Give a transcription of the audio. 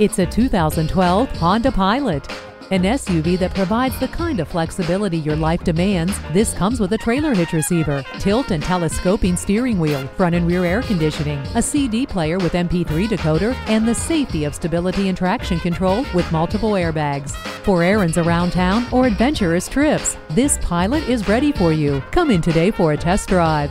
It's a 2012 Honda Pilot, an SUV that provides the kind of flexibility your life demands. This comes with a trailer hitch receiver, tilt and telescoping steering wheel, front and rear air conditioning, a CD player with MP3 decoder, and the safety of stability and traction control with multiple airbags. For errands around town or adventurous trips, this Pilot is ready for you. Come in today for a test drive.